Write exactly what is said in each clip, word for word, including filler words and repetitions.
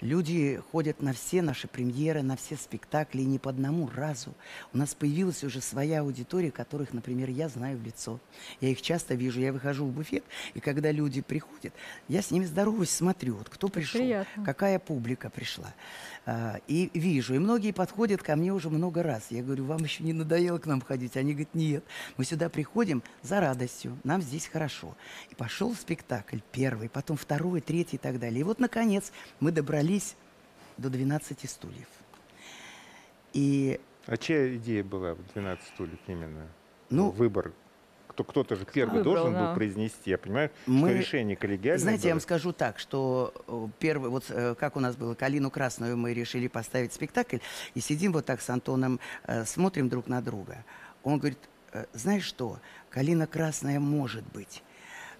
Люди ходят на все наши премьеры, на все спектакли, и не по одному разу. У нас появилась уже своя аудитория, которых, например, я знаю в лицо. Я их часто вижу, я выхожу в буфет, и когда люди приходят, я с ними здороваюсь, смотрю, вот, кто пришел, приятно. Какая публика пришла. А, и вижу, и многие подходят ко мне уже много раз. Я говорю, вам еще не надоело к нам ходить? Они говорят, нет, мы сюда приходим за радостью, нам здесь хорошо. И пошел спектакль первый, потом второй, третий и так далее. И вот, наконец, мы добрались до двенадцати стульев. И... А чья идея была в двенадцати стульев именно? Ну, выбор. Кто-то же первый выбрал, должен был да. произнести. Я понимаю, мы, что решение коллегиальное. Знаете, было. Я вам скажу так, что первый, вот как у нас было, «Калину Красную» мы решили поставить спектакль, и сидим вот так с Антоном, смотрим друг на друга. Он говорит, знаешь что, «Калина Красная» может быть,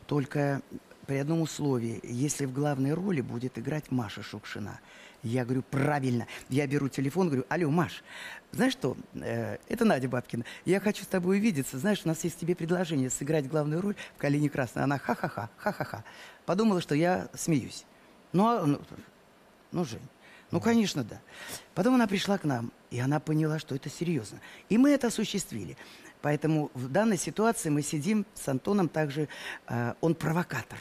только при одном условии, если в главной роли будет играть Маша Шукшина. Я говорю, правильно. Я беру телефон, говорю, алло, Маш, знаешь что, это Надя Бабкина, я хочу с тобой увидеться, знаешь, у нас есть тебе предложение сыграть главную роль в «Калине Красной». Она ха-ха-ха, ха-ха-ха. Подумала, что я смеюсь. Ну, а, ну, ну, Жень, ну, конечно, да. Потом она пришла к нам, и она поняла, что это серьезно. И мы это осуществили. Поэтому в данной ситуации мы сидим с Антоном также, э, он провокатор.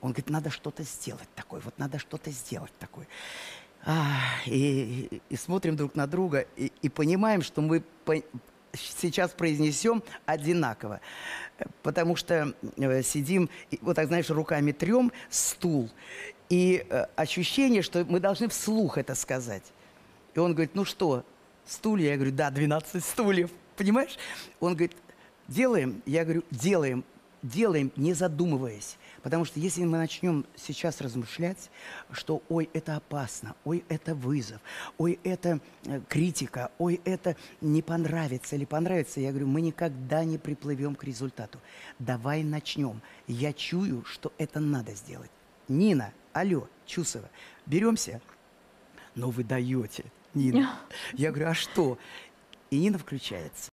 Он говорит, надо что-то сделать такое, вот надо что-то сделать такое. А, и, и смотрим друг на друга и, и понимаем, что мы по сейчас произнесем одинаково. Потому что э, сидим, и, вот так, знаешь, руками трем стул. И э, ощущение, что мы должны вслух это сказать. И он говорит, ну что, стулья? Я говорю, да, двенадцать стульев. Понимаешь? Он говорит, делаем? Я говорю, делаем. Делаем, не задумываясь. Потому что если мы начнем сейчас размышлять, что ой, это опасно, ой, это вызов, ой, это критика, ой, это не понравится или понравится, я говорю, мы никогда не приплывем к результату. Давай начнем. Я чую, что это надо сделать. Нина, алло, Чусова, беремся? Но вы даете, Нина. Я говорю, а что? И Нина включается.